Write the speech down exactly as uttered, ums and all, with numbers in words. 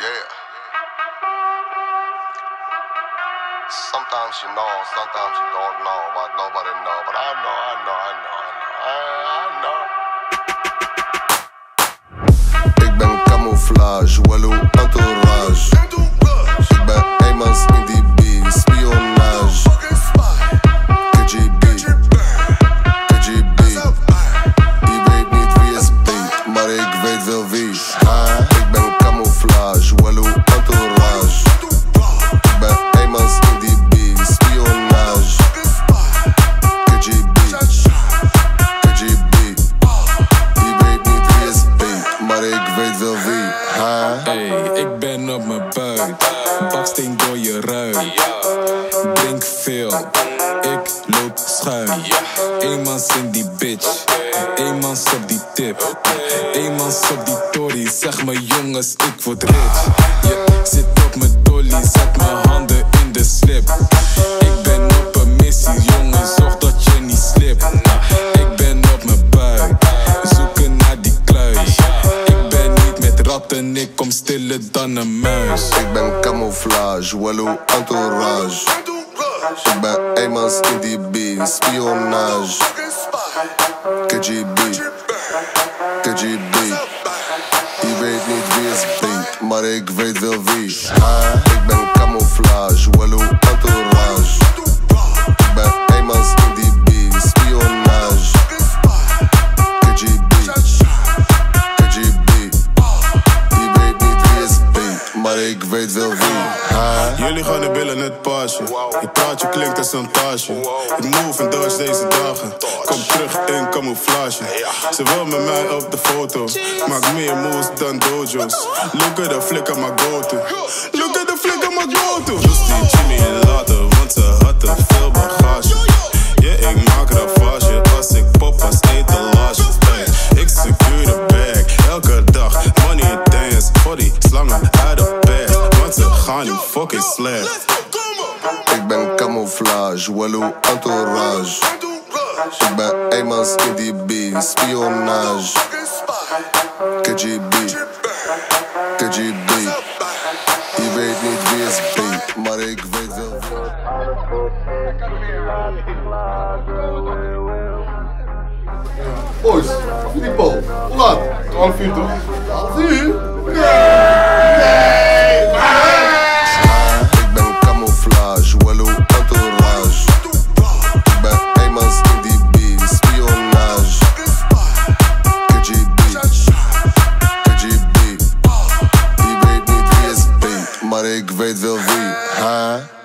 Yeah. Sometimes you know, sometimes you don't know, but nobody knows. But I know, I know, I know, I know, I, I know. Ik ben camouflage, walou entourage. Ik ben Eymans in die B, spionnage. K G B, K G B. Je weet niet wie is beat, maar ik weet wel wie. Ik ben camouflage, walou entourage. Ik ben Eymans in die B, spionnage. K G B, K G B. Je weet niet wie is beat, maar ik weet wel wie. Hey, ik ben op mijn buik, baksteen door je ruit. Drink veel, ik loop schuin. Eymans in die bitch, Eymans op die tip, Eymans op die tory. Zeg me jongens, ik word rich. Je zit op mijn dolly, zet mijn handen in de slip. Ik ben op een missie, jongen, zorg dat je niet slipt. Ik ben op mijn buik, zoeken naar die kluis. Ik ben niet met ratten, ik kom stiller dan een muis. Ik ben camouflage, walou entourage. Ik ben Eymans in die B, spionnage. K G B, K G B. Je weet niet wie is beat, maar ik weet wel wie. Ah, ik ben camouflage, walou entourage. Ik ben Eymans in die B, spionnage. K G B, K G B. Je weet niet wie is beat, maar ik weet wel wie. Jullie gaan de billen het pasje. Je praatje klinkt als een taasje. Ik move en dodge deze dagen. Kom terug in camouflage. Ze wil met mij op de foto. Maak meer moves dan dojo's. Look at the flick on my go-to. Look at the flick on my go-to. Justy, Jimmy en later, want ze had te veel bagage. Yeah, ik maak ravage als ik pop als etalage. Ik secure de bag, elke dag money dance. Voor die slangen uit de bag. Fucking slap. Ik ben camouflage, walou entourage. Ik ben Eymans in die B, spionnage. K G B, K G B. Je weet niet wie is beat, maar ik weet wel wie. Boys, die bal, hoe laat? twaalf uur toch? twaalf uur? Nee! Ik weet wel wie, ha?